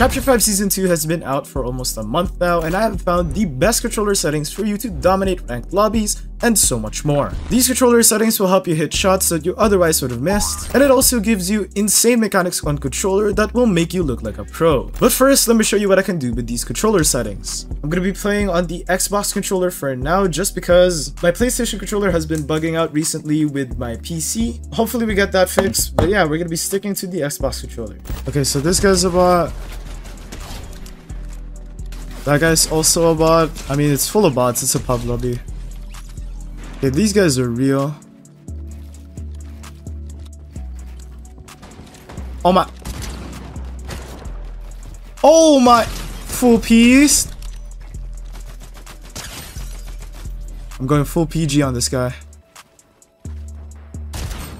Chapter 5 Season 2 has been out for almost a month now, and I have found the best controller settings for you to dominate ranked lobbies and so much more. These controller settings will help you hit shots that you otherwise would have missed, and it also gives you insane mechanics on controller that will make you look like a pro. But first, let me show you what I can do with these controller settings. I'm going to be playing on the Xbox controller for now just because my PlayStation controller has been bugging out recently with my PC. Hopefully we get that fixed, but yeah, we're going to be sticking to the Xbox controller. Okay, so this guy's a bot. That guy's also a bot. I mean, it's full of bots. It's a pub lobby. Okay, these guys are real. Oh my. Oh my. Full piece. I'm going full PG on this guy.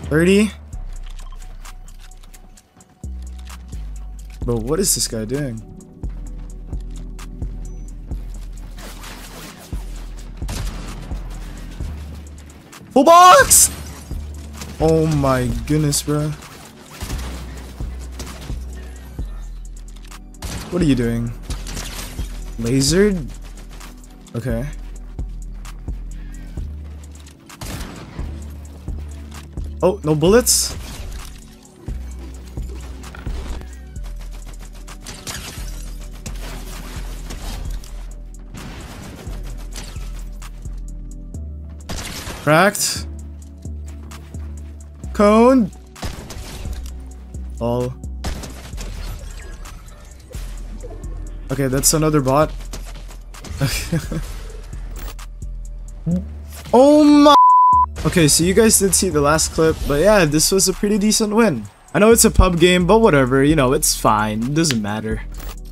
30. Bro, what is this guy doing? Full box! Oh my goodness, bro. What are you doing? Lasered? Okay. Oh, no bullets? Cracked. Cone. Oh. Okay, that's another bot. Oh my. Okay, so you guys did see the last clip, but yeah, this was a pretty decent win. I know it's a pub game, but whatever, you know, it's fine. It doesn't matter.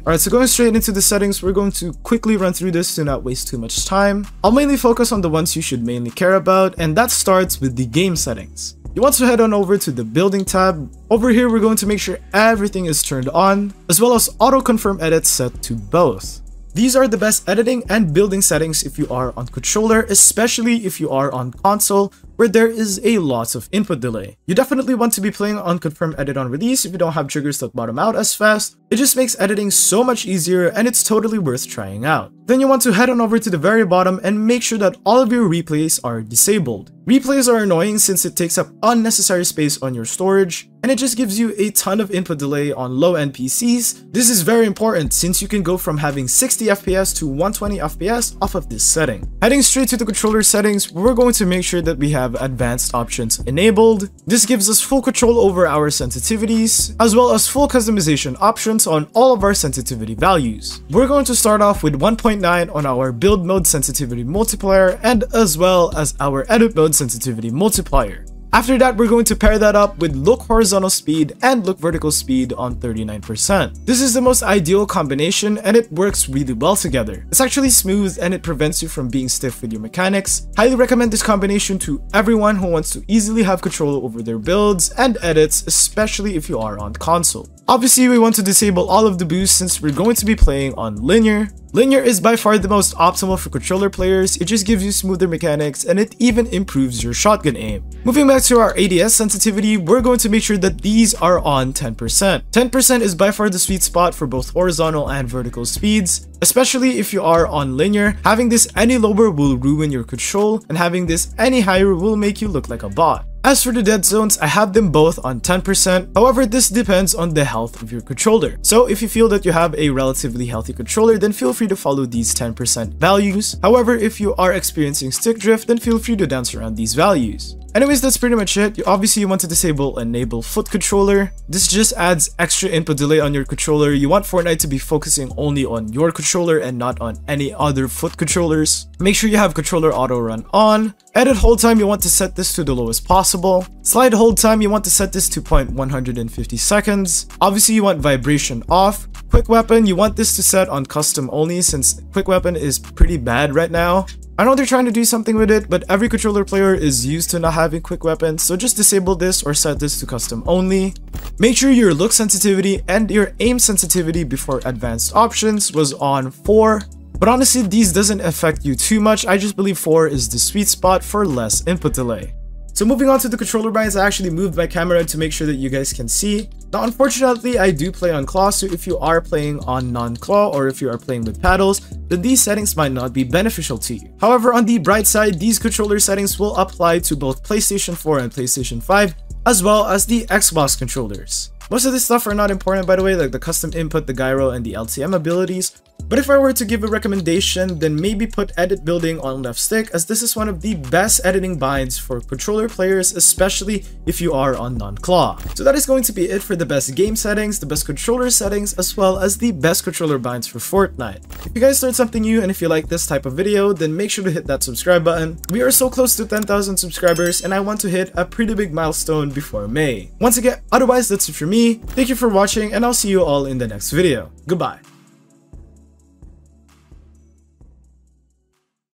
Alright, so going straight into the settings, we're going to quickly run through this to not waste too much time. I'll mainly focus on the ones you should mainly care about, and that starts with the game settings. You want to head on over to the building tab. Over here, we're going to make sure everything is turned on, as well as auto confirm edits set to both. These are the best editing and building settings if you are on controller, especially if you are on console, where there is a lot of input delay. You definitely want to be playing on confirm edit on release if you don't have triggers that bottom out as fast. It just makes editing so much easier and it's totally worth trying out. Then you want to head on over to the very bottom and make sure that all of your replays are disabled. Replays are annoying since it takes up unnecessary space on your storage, and it just gives you a ton of input delay on low-end PCs. This is very important since you can go from having 60 FPS to 120 FPS off of this setting. Heading straight to the controller settings, we're going to make sure that we have advanced options enabled. This gives us full control over our sensitivities, as well as full customization options on all of our sensitivity values. We're going to start off with 1.9 on our build mode sensitivity multiplier, and as well as our edit mode sensitivity multiplier. After that, we're going to pair that up with look horizontal speed and look vertical speed on 39%. This is the most ideal combination and it works really well together. It's actually smooth and it prevents you from being stiff with your mechanics. Highly recommend this combination to everyone who wants to easily have control over their builds and edits, especially if you are on console. Obviously, we want to disable all of the boost since we're going to be playing on linear. Linear is by far the most optimal for controller players. It just gives you smoother mechanics and it even improves your shotgun aim. Moving back to our ADS sensitivity, we're going to make sure that these are on 10%. 10% is by far the sweet spot for both horizontal and vertical speeds, especially if you are on linear. Having this any lower will ruin your control, and having this any higher will make you look like a bot. As for the dead zones, I have them both on 10%, however this depends on the health of your controller. So if you feel that you have a relatively healthy controller, then feel free to follow these 10% values. However, if you are experiencing stick drift, then feel free to dance around these values. Anyways, that's pretty much it. You obviously want to disable enable foot controller. This just adds extra input delay on your controller. You want Fortnite to be focusing only on your controller and not on any other foot controllers. Make sure you have controller auto run on. Edit hold time, you want to set this to the lowest possible. Slide hold time, you want to set this to 0.150 seconds. Obviously, you want vibration off. Quick weapon, you want this to set on custom only since quick weapon is pretty bad right now. I know they're trying to do something with it, but every controller player is used to not having quick weapons, so just disable this or set this to custom only. Make sure your look sensitivity and your aim sensitivity before advanced options was on 4. But honestly, these doesn't affect you too much. I just believe 4 is the sweet spot for less input delay. So moving on to the controller buttons, I actually moved my camera to make sure that you guys can see. Now, unfortunately, I do play on claw, so if you are playing on non-claw or if you are playing with paddles, then these settings might not be beneficial to you. However, on the bright side, these controller settings will apply to both PlayStation 4 and PlayStation 5, as well as the Xbox controllers. Most of this stuff are not important, by the way, like the custom input, the gyro, and the LTM abilities. But if I were to give a recommendation, then maybe put edit building on left stick, as this is one of the best editing binds for controller players, especially if you are on non-claw. So that is going to be it for the best game settings, the best controller settings, as well as the best controller binds for Fortnite. If you guys learned something new and if you like this type of video, then make sure to hit that subscribe button. We are so close to 10,000 subscribers and I want to hit a pretty big milestone before May. Once again, otherwise that's it for me. Thank you for watching and I'll see you all in the next video. Goodbye.